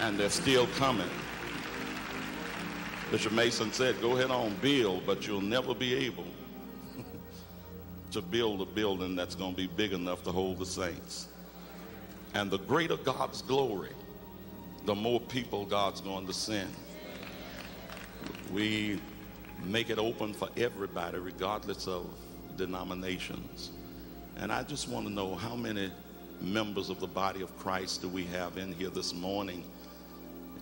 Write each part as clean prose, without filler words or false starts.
and they're still coming. Bishop Mason said, go ahead on, build, but you'll never be able to build a building that's going to be big enough to hold the saints. And the greater God's glory, the more people God's going to send. We make it open for everybody, regardless of denominations. And I just want to know, how many members of the body of Christ do we have in here this morning?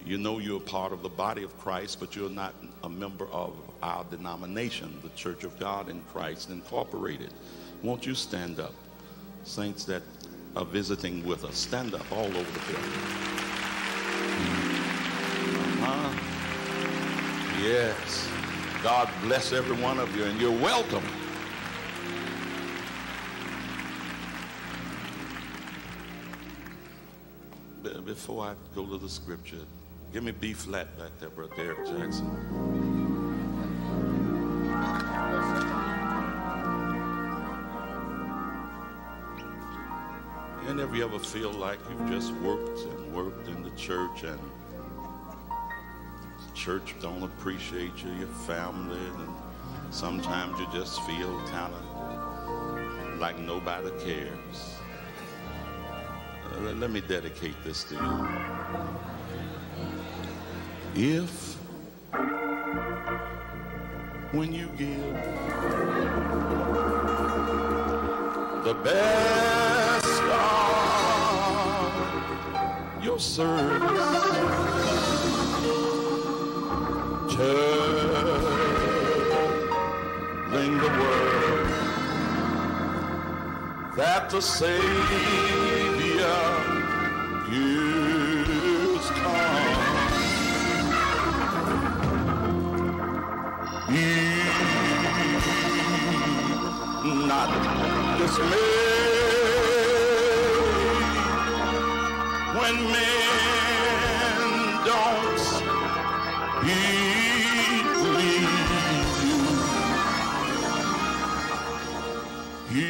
You know you're part of the body of Christ, but you're not a member of our denomination, the Church of God in Christ, Incorporated. Won't you stand up? Saints that are visiting with us, stand up all over the building. Yes. God bless every one of you, and you're welcome. Before I go to the scripture, give me B flat back there, Brother Eric Jackson. And if you ever feel like you've just worked and worked in the church and the church don't appreciate you, your family, and sometimes you just feel kind of like nobody cares. Let me dedicate this to you. If when you give the best of your service, turning the world that the Savior years come, be not dismayed when men don't believe you.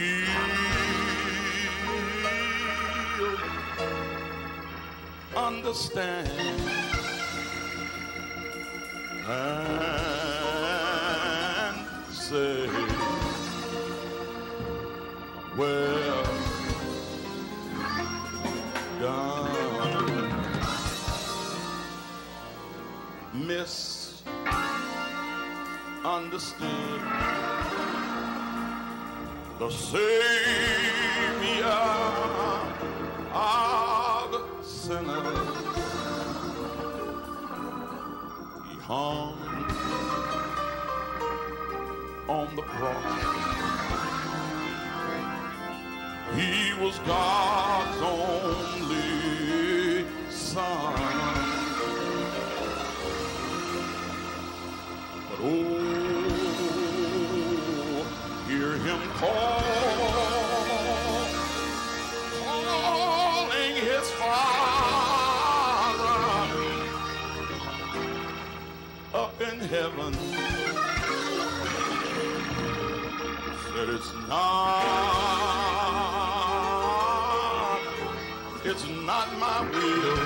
Understand and say, well done, misunderstood, the Savior of the sinner. Hung on the cross, he was God's only son. But oh, hear him calling his father up in heaven, said it's not my will,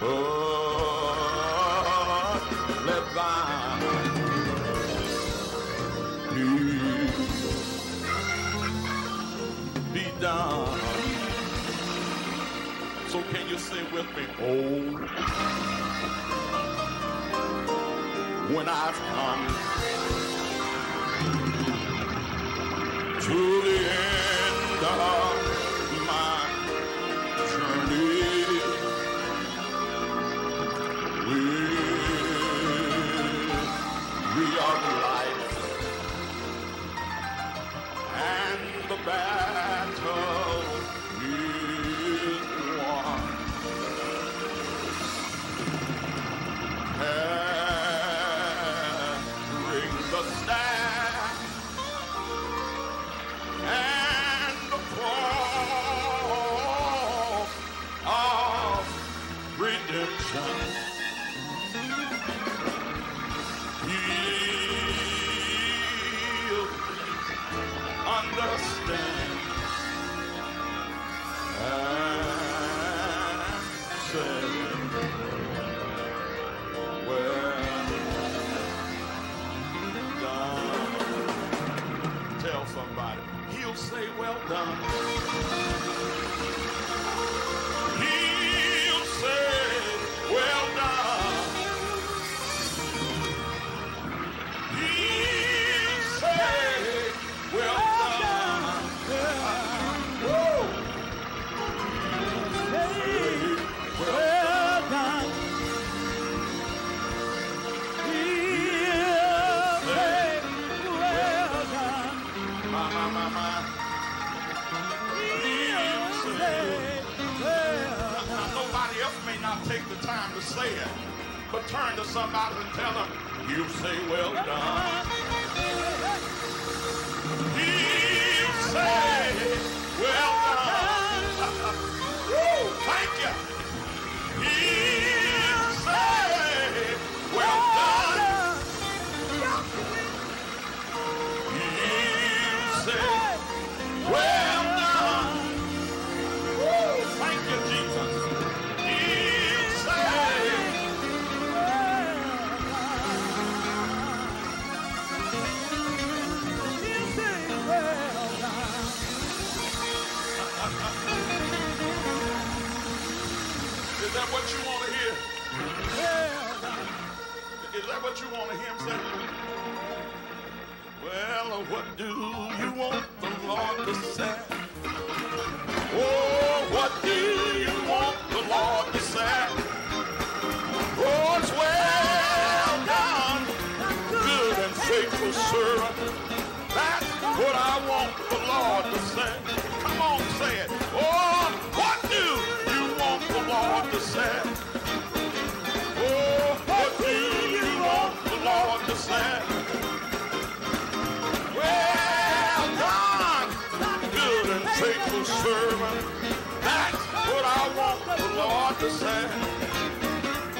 but let thine will be done. So can you say with me, oh, when I've come to the end of my journey, weary of life and the battle is won. Understand turn to somebody and tell them, you say, well done. He'll say, well done. Woo, thank you. He'll say, well done. He'll say, well done. Is that what you want to hear? Is that what you want to hear him say? Well, what do you want the Lord to say? Oh, what do you want the Lord to say? Oh, it's well done, good and faithful servant. That's what I want the Lord to say. Come on, say it. Oh, what do the Lord to say? Oh, what do you want the Lord to say? Well done, good and faithful servant. That's what I want the Lord to say.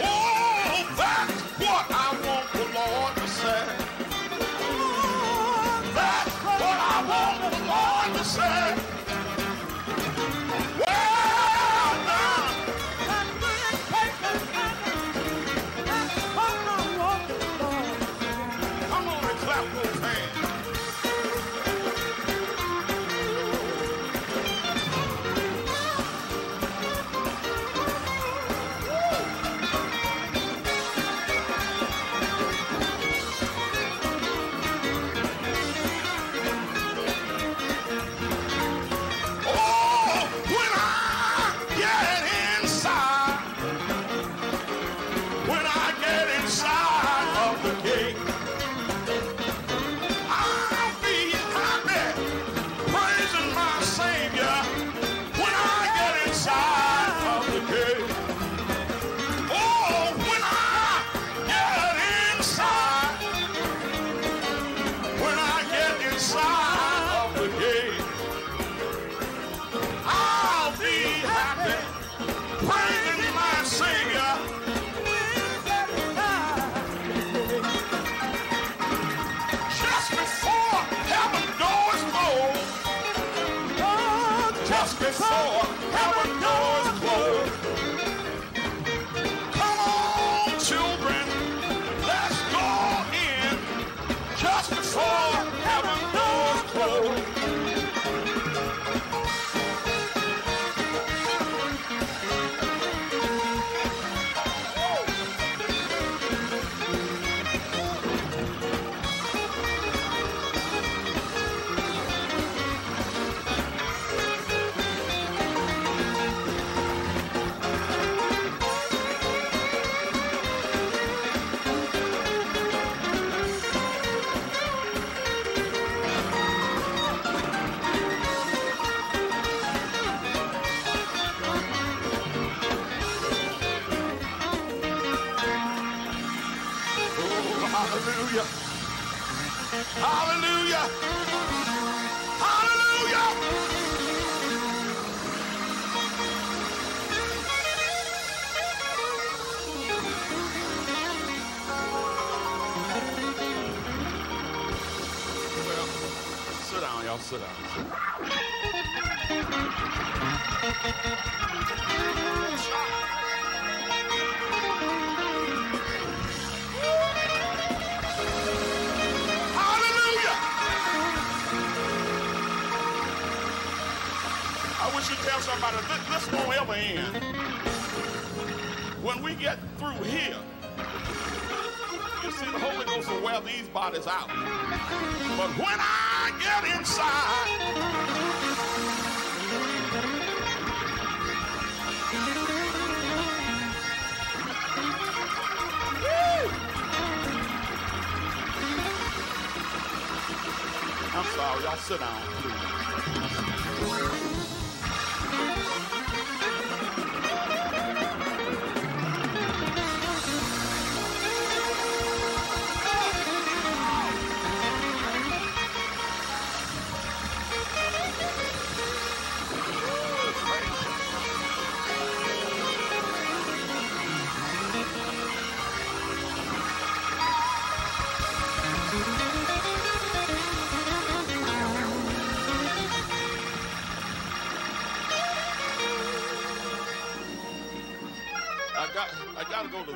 Oh, that's what I want the Lord to say. That's what I want the Lord to say.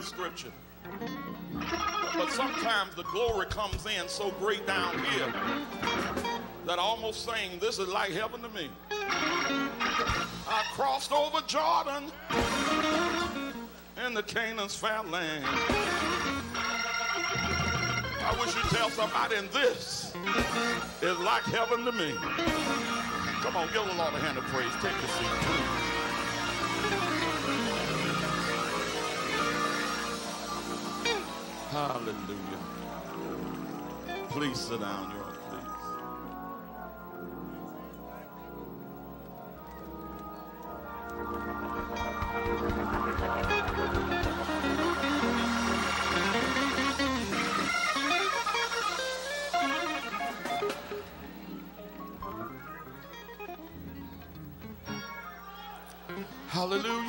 Scripture. But sometimes the glory comes in so great down here that I almost saying, this is like heaven to me. I crossed over Jordan in the Canaan's fair land. I wish you'd tell somebody, and this is like heaven to me. Come on, give the Lord a hand of praise. Take your seat, please. Hallelujah. Please sit down, y'all, please. Hallelujah.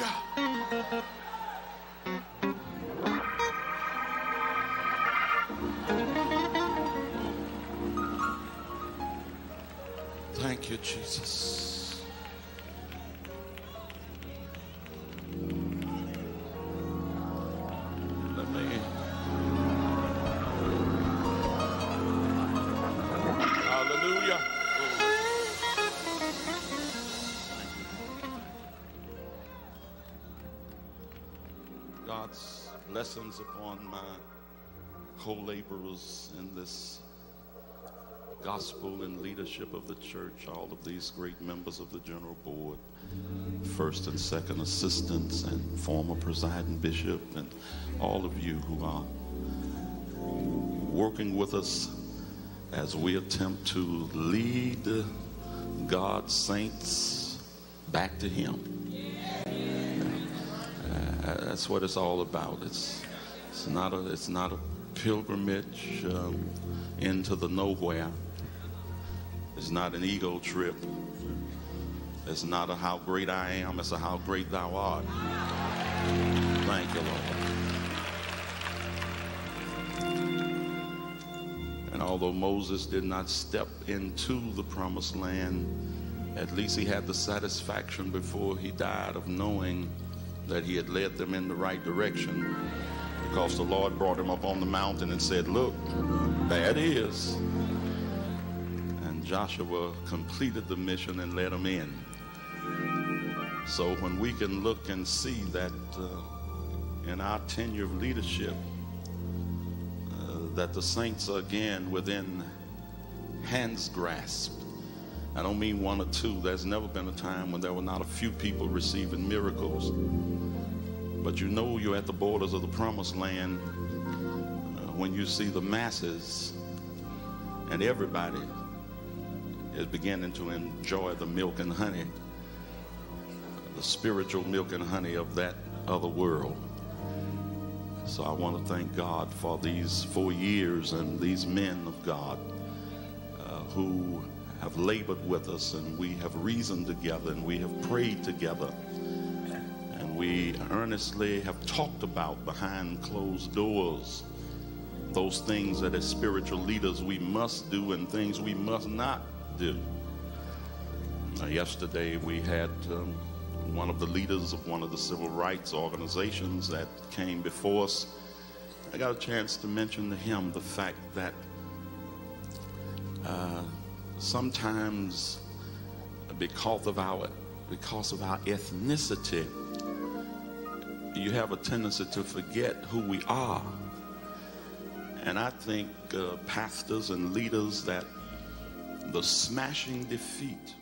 Thank you, Jesus. Let me. Hallelujah. God's blessings upon my co-laborers in this gospel and leadership of the church, all of these great members of the general board, first and second assistants, and former presiding bishop, and all of you who are working with us as we attempt to lead God's saints back to Him. That's what it's all about. It's not a pilgrimage into the nowhere. It's not an ego trip. It's not a how great I am. It's a how great thou art. Thank you, Lord. And although Moses did not step into the promised land, at least he had the satisfaction before he died of knowing that he had led them in the right direction, because the Lord brought him up on the mountain and said, look, there it is. Joshua completed the mission and let them in. So when we can look and see that in our tenure of leadership, that the saints are again within hand's grasp. I don't mean one or two. There's never been a time when there were not a few people receiving miracles. But you know you're at the borders of the promised land when you see the masses and everybody is beginning to enjoy the milk and honey, the spiritual milk and honey of that other world. So I want to thank God for these 4 years and these men of God who have labored with us, and we have reasoned together, and we have prayed together, and we earnestly have talked about behind closed doors those things that as spiritual leaders we must do and things we must not do. Yesterday we had one of the leaders of one of the civil rights organizations that came before us. I got a chance to mention to him the fact that sometimes because of our ethnicity, you have a tendency to forget who we are. And I think pastors and leaders that the smashing defeat